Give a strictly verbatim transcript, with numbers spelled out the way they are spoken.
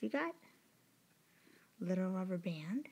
you got? Little rubber band.